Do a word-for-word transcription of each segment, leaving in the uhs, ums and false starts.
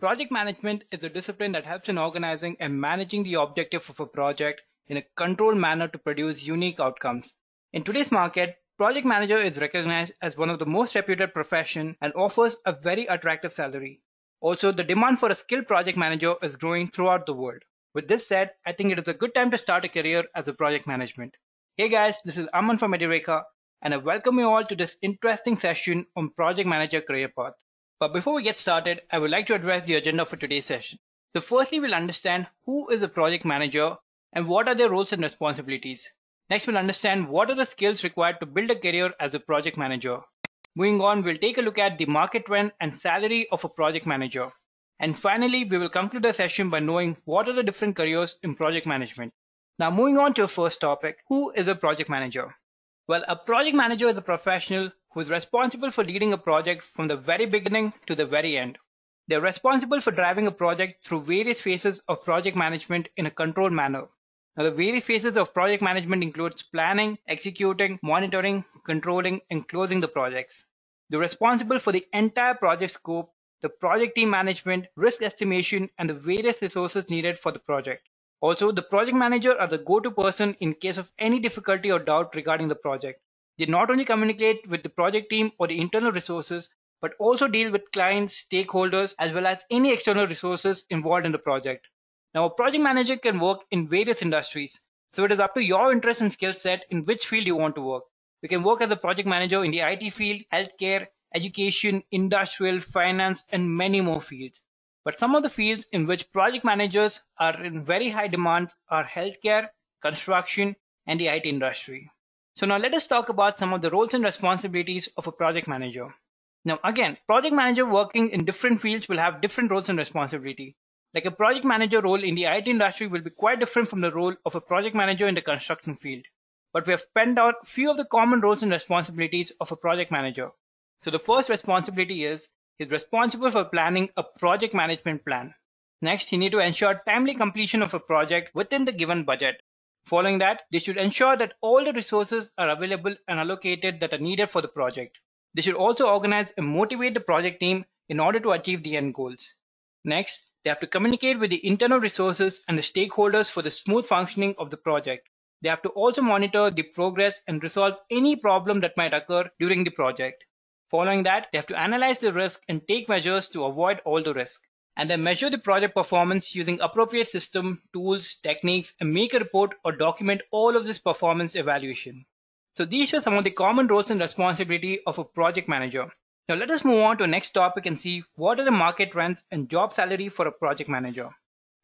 Project management is a discipline that helps in organizing and managing the objective of a project in a controlled manner to produce unique outcomes. In today's market, project manager is recognized as one of the most reputed professions and offers a very attractive salary. Also, the demand for a skilled project manager is growing throughout the world. With this said, I think it is a good time to start a career as a project management. Hey guys, this is Aman from Edureka, and I welcome you all to this interesting session on project manager career path. But before we get started, I would like to address the agenda for today's session. So firstly, we'll understand who is a project manager and what are their roles and responsibilities. Next, we'll understand what are the skills required to build a career as a project manager. Moving on, we'll take a look at the market trend and salary of a project manager. And finally, we will conclude the session by knowing what are the different careers in project management. Now, moving on to our first topic, who is a project manager? Well, a project manager is a professional who is responsible for leading a project from the very beginning to the very end. They are responsible for driving a project through various phases of project management in a controlled manner. Now, the various phases of project management includes planning, executing, monitoring, controlling, and closing the projects. They are responsible for the entire project scope, the project team management, risk estimation, and the various resources needed for the project. Also, the project manager are the go-to person in case of any difficulty or doubt regarding the project. They not only communicate with the project team or the internal resources, but also deal with clients, stakeholders, as well as any external resources involved in the project. Now, a project manager can work in various industries, so it is up to your interest and skill set in which field you want to work. You can work as a project manager in the I T field, healthcare, education, industrial, finance, and many more fields. But some of the fields in which project managers are in very high demand are healthcare, construction, and the I T industry. So now let us talk about some of the roles and responsibilities of a project manager. Now again, project manager working in different fields will have different roles and responsibility. Like a project manager role in the I T industry will be quite different from the role of a project manager in the construction field. But we have penned out few of the common roles and responsibilities of a project manager. So the first responsibility is, he is responsible for planning a project management plan. Next, he needs to ensure timely completion of a project within the given budget. Following that, they should ensure that all the resources are available and allocated that are needed for the project. They should also organize and motivate the project team in order to achieve the end goals. Next, they have to communicate with the internal resources and the stakeholders for the smooth functioning of the project. They have to also monitor the progress and resolve any problem that might occur during the project. Following that, they have to analyze the risk and take measures to avoid all the risk. And then measure the project performance using appropriate system, tools, techniques, and make a report or document all of this performance evaluation. So these are some of the common roles and responsibility of a project manager. Now let us move on to the next topic and see what are the market trends and job salary for a project manager.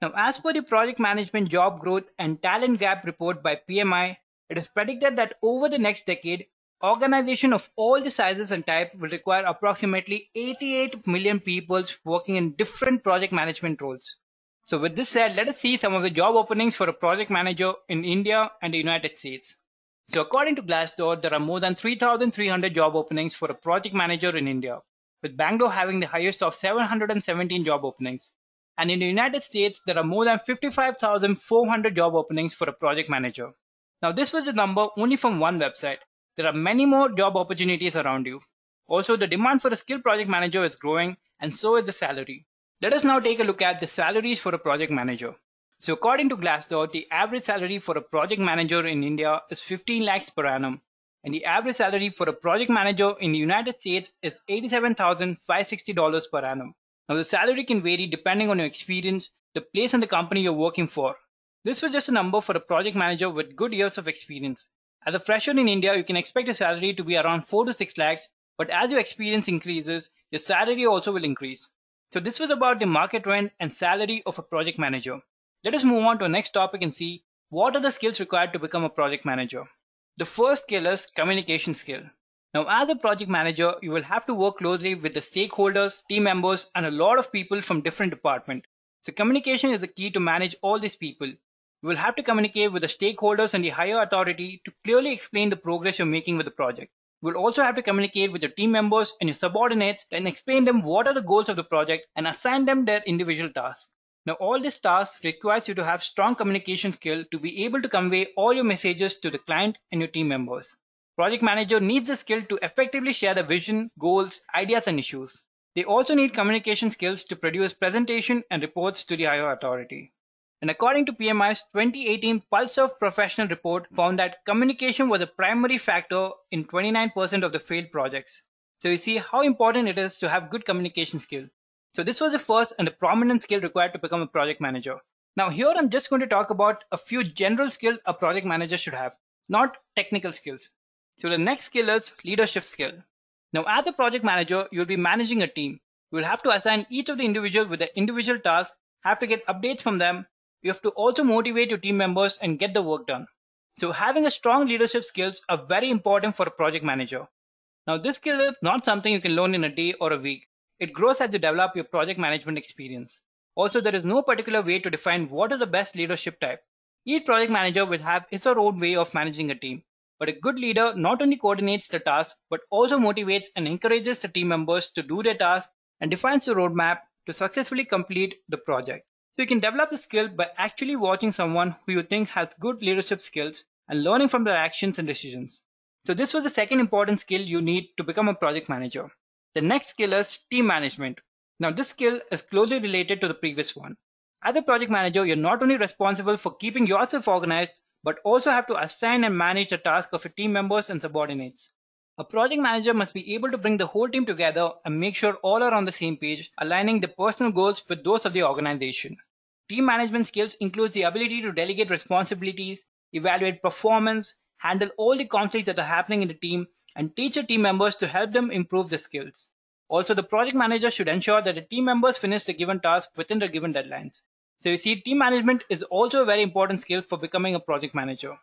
Now as per the Project Management Job Growth and Talent Gap report by P M I, it is predicted that over the next decade, organizations of all the sizes and type will require approximately eighty-eight million people working in different project management roles. So with this said, let us see some of the job openings for a project manager in India and the United States. So according to Glassdoor, there are more than three thousand three hundred job openings for a project manager in India, with Bangalore having the highest of seven hundred seventeen job openings. And in the United States, there are more than fifty-five thousand four hundred job openings for a project manager. Now this was a number only from one website. There are many more job opportunities around you. Also, the demand for a skilled project manager is growing, and so is the salary. Let us now take a look at the salaries for a project manager. So according to Glassdoor, the average salary for a project manager in India is fifteen lakhs per annum. And the average salary for a project manager in the United States is eighty-seven thousand five hundred sixty dollars per annum. Now the salary can vary depending on your experience, the place and the company you're working for. This was just a number for a project manager with good years of experience. As a fresher in India, you can expect your salary to be around four to six lakhs, but as your experience increases, your salary also will increase. So this was about the market trend and salary of a project manager. Let us move on to our next topic and see what are the skills required to become a project manager. The first skill is communication skill. Now as a project manager, you will have to work closely with the stakeholders, team members, and a lot of people from different departments. So communication is the key to manage all these people. You will have to communicate with the stakeholders and the higher authority to clearly explain the progress you're making with the project. You will also have to communicate with your team members and your subordinates and explain them what are the goals of the project and assign them their individual tasks. Now all these tasks requires you to have strong communication skill to be able to convey all your messages to the client and your team members. Project manager needs the skill to effectively share the vision, goals, ideas, and issues. They also need communication skills to produce presentation and reports to the higher authority. And according to P M I's twenty eighteen Pulse of Professional report, found that communication was a primary factor in twenty-nine percent of the failed projects. So you see how important it is to have good communication skill. So this was the first and the prominent skill required to become a project manager. Now here I'm just going to talk about a few general skills a project manager should have, not technical skills. So the next skill is leadership skill. Now as a project manager, you'll be managing a team. You'll have to assign each of the individual with the individual task, have to get updates from them. You have to also motivate your team members and get the work done. So having a strong leadership skills are very important for a project manager. Now this skill is not something you can learn in a day or a week. It grows as you develop your project management experience. Also, there is no particular way to define what is the best leadership type. Each project manager will have his or her own way of managing a team. But a good leader not only coordinates the task, but also motivates and encourages the team members to do their task and defines the roadmap to successfully complete the project. So you can develop the skill by actually watching someone who you think has good leadership skills and learning from their actions and decisions. So this was the second important skill you need to become a project manager. The next skill is team management. Now this skill is closely related to the previous one. As a project manager, you're not only responsible for keeping yourself organized, but also have to assign and manage the task of your team members and subordinates. A project manager must be able to bring the whole team together and make sure all are on the same page, aligning the personal goals with those of the organization. Team management skills includes the ability to delegate responsibilities, evaluate performance, handle all the conflicts that are happening in the team, and teach your team members to help them improve their skills. Also, the project manager should ensure that the team members finish the given task within the given deadlines. So you see, team management is also a very important skill for becoming a project manager.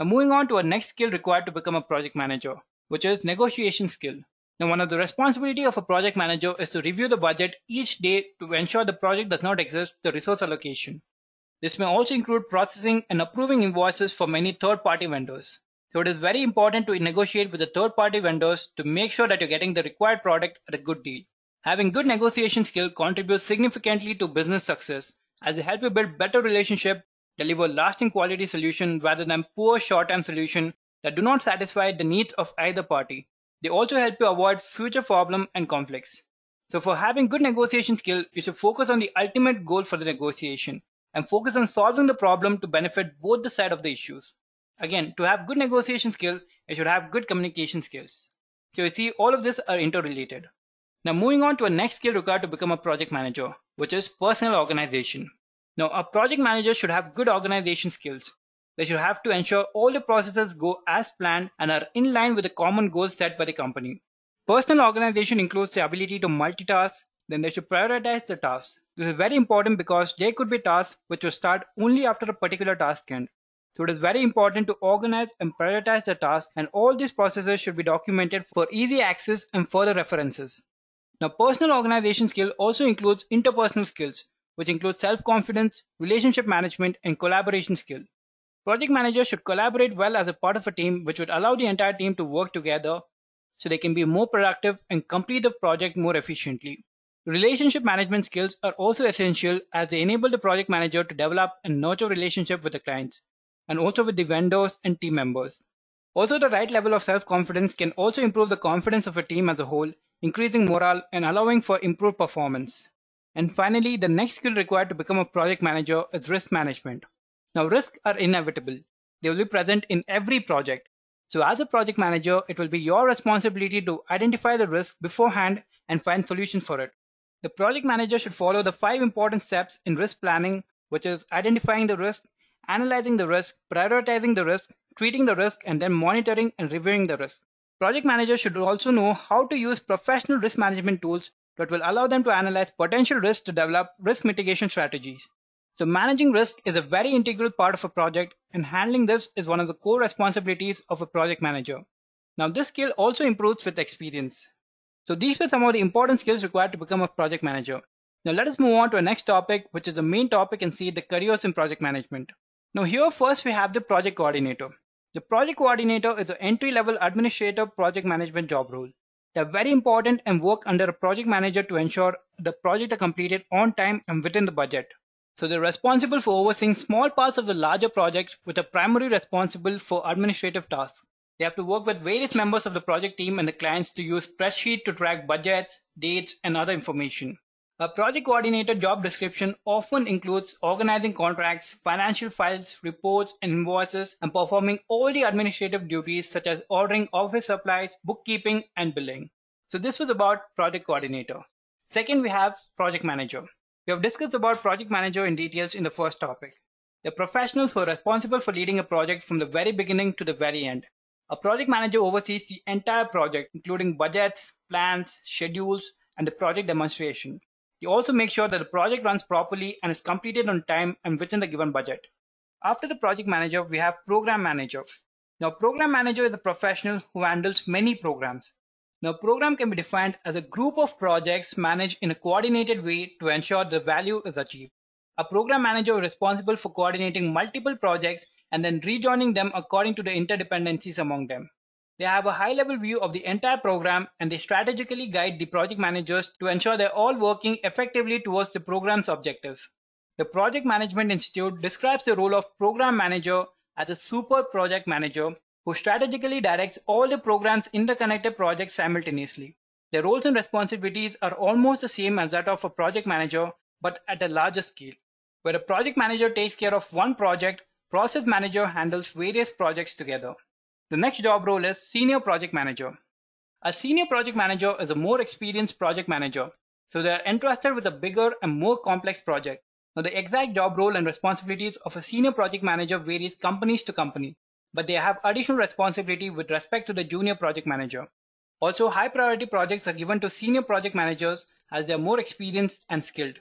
Now moving on to our next skill required to become a project manager, which is negotiation skill. Now one of the responsibilities of a project manager is to review the budget each day to ensure the project does not exceed the resource allocation. This may also include processing and approving invoices for many third-party vendors. So it is very important to negotiate with the third-party vendors to make sure that you're getting the required product at a good deal. Having good negotiation skill contributes significantly to business success, as they help you build better relationships, deliver lasting quality solutions rather than poor short-term solutions that do not satisfy the needs of either party. They also help you avoid future problems and conflicts. So for having good negotiation skill, you should focus on the ultimate goal for the negotiation and focus on solving the problem to benefit both the sides of the issues. Again, to have good negotiation skill, you should have good communication skills. So you see, all of these are interrelated. Now moving on to our next skill required to become a project manager, which is personal organization. Now, a project manager should have good organization skills. They should have to ensure all the processes go as planned and are in line with the common goals set by the company. Personal organization includes the ability to multitask, then they should prioritize the tasks. This is very important because there could be tasks which will start only after a particular task end. So it is very important to organize and prioritize the tasks, and all these processes should be documented for easy access and further references. Now, personal organization skill also includes interpersonal skills, which include self-confidence, relationship management, and collaboration skill. Project managers should collaborate well as a part of a team, which would allow the entire team to work together so they can be more productive and complete the project more efficiently. Relationship management skills are also essential, as they enable the project manager to develop and nurture relationships with the clients and also with the vendors and team members. Also, the right level of self-confidence can also improve the confidence of a team as a whole, increasing morale and allowing for improved performance. And finally, the next skill required to become a project manager is risk management. Now, risks are inevitable. They will be present in every project. So as a project manager, it will be your responsibility to identify the risk beforehand and find solutions for it. The project manager should follow the five important steps in risk planning, which is identifying the risk, analyzing the risk, prioritizing the risk, treating the risk, and then monitoring and reviewing the risk. Project managers should also know how to use professional risk management tools that will allow them to analyze potential risks to develop risk mitigation strategies. So managing risk is a very integral part of a project, and handling this is one of the core responsibilities of a project manager. Now this skill also improves with experience. So these were some of the important skills required to become a project manager. Now let us move on to our next topic, which is the main topic, and see the careers in project management. Now here first we have the project coordinator. The project coordinator is an entry-level administrative project management job role. They are very important and work under a project manager to ensure the projects are completed on time and within the budget. So they are responsible for overseeing small parts of the larger project, with a primary responsible for administrative tasks. They have to work with various members of the project team and the clients to use spreadsheet to track budgets, dates, and other information. A project coordinator job description often includes organizing contracts, financial files, reports, and invoices, and performing all the administrative duties such as ordering office supplies, bookkeeping, and billing. So this was about project coordinator. Second, we have project manager. We have discussed about project manager in details in the first topic. The professionals who are responsible for leading a project from the very beginning to the very end. A project manager oversees the entire project, including budgets, plans, schedules, and the project demonstration. They also make sure that the project runs properly and is completed on time and within the given budget. After the project manager, we have program manager. Now, program manager is a professional who handles many programs. Now, program can be defined as a group of projects managed in a coordinated way to ensure the value is achieved. A program manager is responsible for coordinating multiple projects and then rejoining them according to the interdependencies among them. They have a high-level view of the entire program, and they strategically guide the project managers to ensure they're all working effectively towards the program's objective. The Project Management Institute describes the role of program manager as a super project manager who strategically directs all the program's interconnected projects simultaneously. Their roles and responsibilities are almost the same as that of a project manager, but at a larger scale. Where a project manager takes care of one project, process manager handles various projects together. The next job role is Senior Project Manager. A Senior Project Manager is a more experienced project manager, so they are entrusted with a bigger and more complex project. Now, the exact job role and responsibilities of a Senior Project Manager varies companies to company, but they have additional responsibility with respect to the Junior Project Manager. Also, high priority projects are given to Senior Project Managers as they are more experienced and skilled.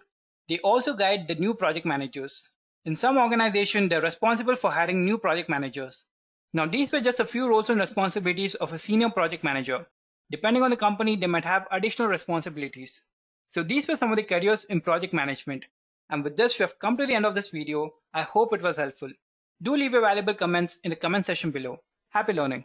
They also guide the new project managers. In some organizations, they are responsible for hiring new project managers. Now, these were just a few roles and responsibilities of a senior project manager. Depending on the company, they might have additional responsibilities. So these were some of the careers in project management. And with this, we have come to the end of this video. I hope it was helpful. Do leave your valuable comments in the comment section below. Happy learning.